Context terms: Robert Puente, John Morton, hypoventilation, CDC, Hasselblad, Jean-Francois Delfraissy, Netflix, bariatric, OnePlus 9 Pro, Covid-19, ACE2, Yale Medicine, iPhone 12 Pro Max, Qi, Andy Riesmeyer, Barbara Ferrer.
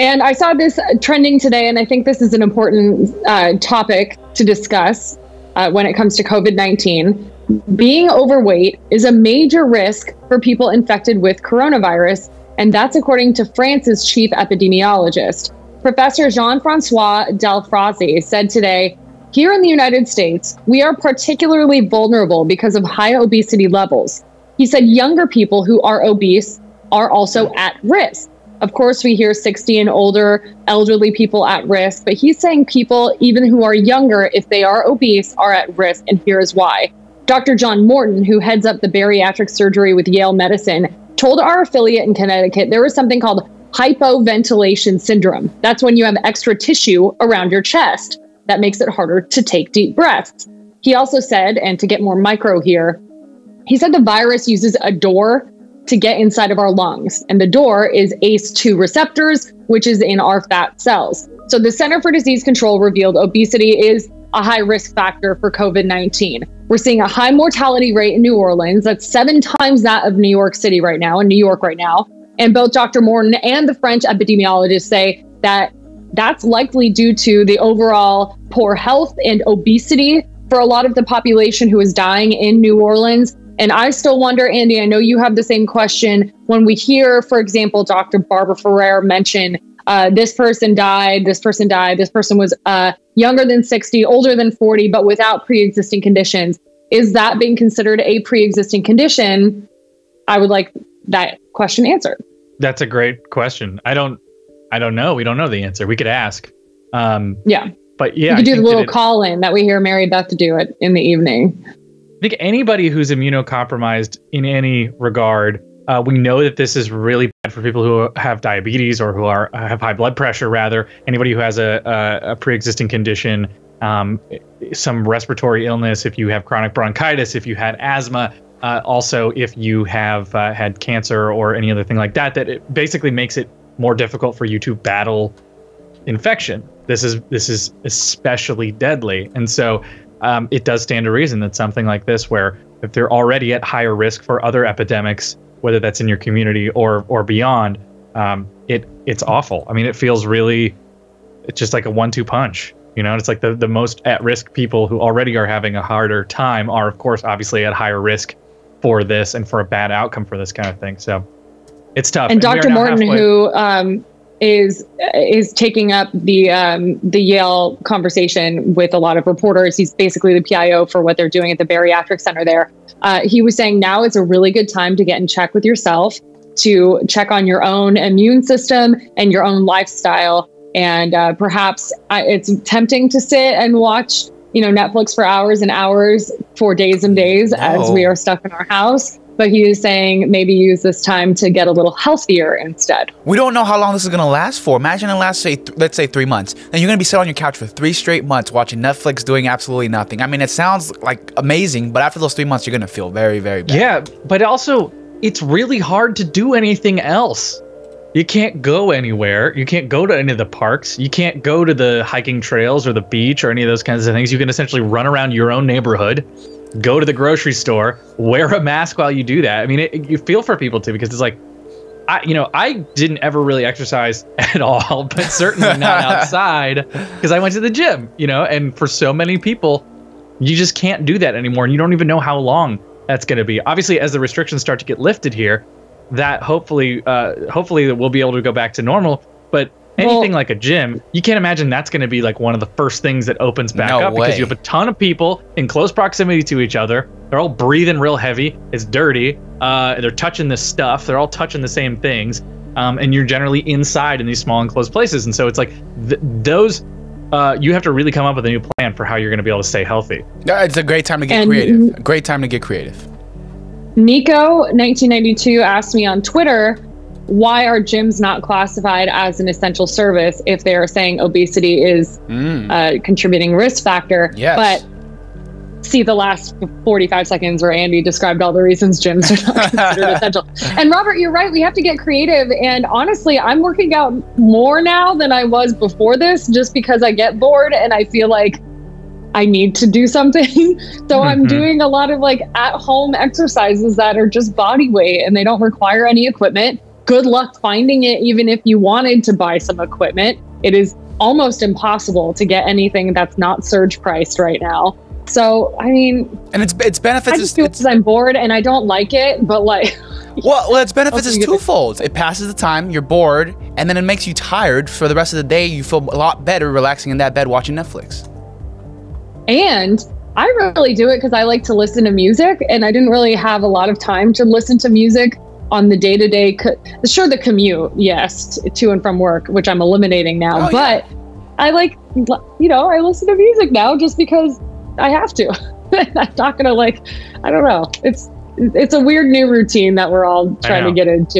And I saw this trending today, and I think this is an important topic to discuss when it comes to COVID-19. Being overweight is a major risk for people infected with coronavirus, and that's according to France's chief epidemiologist. Professor Jean-Francois Delfraissy said today, "Here in the United States, we are particularly vulnerable because of high obesity levels." He said younger people who are obese are also at risk. Of course, we hear 60 and older elderly people at risk, but he's saying people even who are younger, if they are obese, are at risk, and here's why. Dr. John Morton, who heads up the bariatric surgery with Yale Medicine, told our affiliate in Connecticut there was something called hypoventilation syndrome. That's when you have extra tissue around your chest. That makes it harder to take deep breaths. He also said, and to get more micro here, he said the virus uses a door to get inside of our lungs. And the door is ACE2 receptors, which is in our fat cells. So the Center for Disease Control revealed obesity is a high risk factor for COVID-19. We're seeing a high mortality rate in New Orleans. That's 7 times that of New York City right now, in New York right now. And both Dr. Morton and the French epidemiologists say that that's likely due to the overall poor health and obesity for a lot of the population who is dying in New Orleans. And I still wonder, Andy, I know you have the same question. When we hear, for example, Dr. Barbara Ferrer mention this person died, this person died, this person was younger than 60, older than 40, but without pre-existing conditions. Is that being considered a pre-existing condition? I would like that question answered. That's a great question. I don't know. We don't know the answer. We could ask. Yeah. But yeah, you could do the little call-in that we hear Mary Beth do it in the evening. I think anybody who's immunocompromised in any regard, we know that this is really bad for people who have diabetes or who have high blood pressure, rather. Anybody who has a pre-existing condition, some respiratory illness, if you have chronic bronchitis, if you had asthma, also if you have had cancer or any other thing like that, that it basically makes it more difficult for you to battle infection. This is especially deadly. And so it does stand to reason that something like this, where if they're already at higher risk for other epidemics, whether that's in your community or beyond, it's awful. I mean, it feels really, it's just like a 1-2 punch. You know, it's like the most at-risk people who already are having a harder time are, of course, obviously at higher risk for this and for a bad outcome for this kind of thing. So it's tough. And Dr. Morton, who is taking up the Yale conversation with a lot of reporters. He's basically the PIO for what they're doing at the bariatric center there. He was saying now it's a really good time to get in check with yourself, to check on your own immune system and your own lifestyle. And perhaps it's tempting to sit and watch, Netflix for hours and hours for days and days as we are stuck in our house. But he is saying maybe use this time to get a little healthier instead. We don't know how long this is going to last for. Imagine it lasts, let's say, 3 months. Then you're going to be sitting on your couch for 3 straight months watching Netflix, doing absolutely nothing. I mean, it sounds like amazing, but after those 3 months, you're going to feel very, very bad. Yeah, but also it's really hard to do anything else. You can't go anywhere. You can't go to any of the parks. You can't go to the hiking trails or the beach or any of those kinds of things. You can essentially run around your own neighborhood, go to the grocery store, wear a mask while you do that. I mean, you feel for people too, because it's like, I didn't ever really exercise at all, but certainly not outside, because I went to the gym, and for so many people, you just can't do that anymore. And you don't even know how long that's going to be. Obviously, as the restrictions start to get lifted here, that hopefully we'll be able to go back to normal. But anything like a gym, you can't imagine that's going to be like one of the first things that opens back up because you have a ton of people in close proximity to each other. They're all breathing real heavy. It's dirty. They're touching this stuff. They're all touching the same things. And you're generally inside in these small enclosed places. And so it's like you have to really come up with a new plan for how you're going to be able to stay healthy. It's a great time to get creative. A great time to get creative. Nico 1992 asked me on Twitter, why are gyms not classified as an essential service if they are saying obesity is a contributing risk factor? Yes. But see the last 45 seconds where Andy described all the reasons gyms are not considered essential. And Robert, you're right. We have to get creative. And honestly, I'm working out more now than I was before this just because I get bored and I feel like I need to do something. So I'm doing a lot of at home exercises that are just body weight and they don't require any equipment. good luck finding it. Even if you wanted to buy some equipment, it is almost impossible to get anything that's not surge priced right now. So, I mean, and it's benefits. I just do it because I'm bored and I don't like it, but like. Well, its benefits is twofold. It passes the time, you're bored, and then it makes you tired for the rest of the day. You feel a lot better relaxing in that bed watching Netflix. And I really do it because I like to listen to music, and I didn't really have a lot of time to listen to music on the day-to-day. Sure, the commute, yes, to and from work, which I'm eliminating now. Oh, but yeah. I like, you know, I listen to music now just because I have to. I'm not gonna like, I don't know. It's a weird new routine that we're all trying to get into.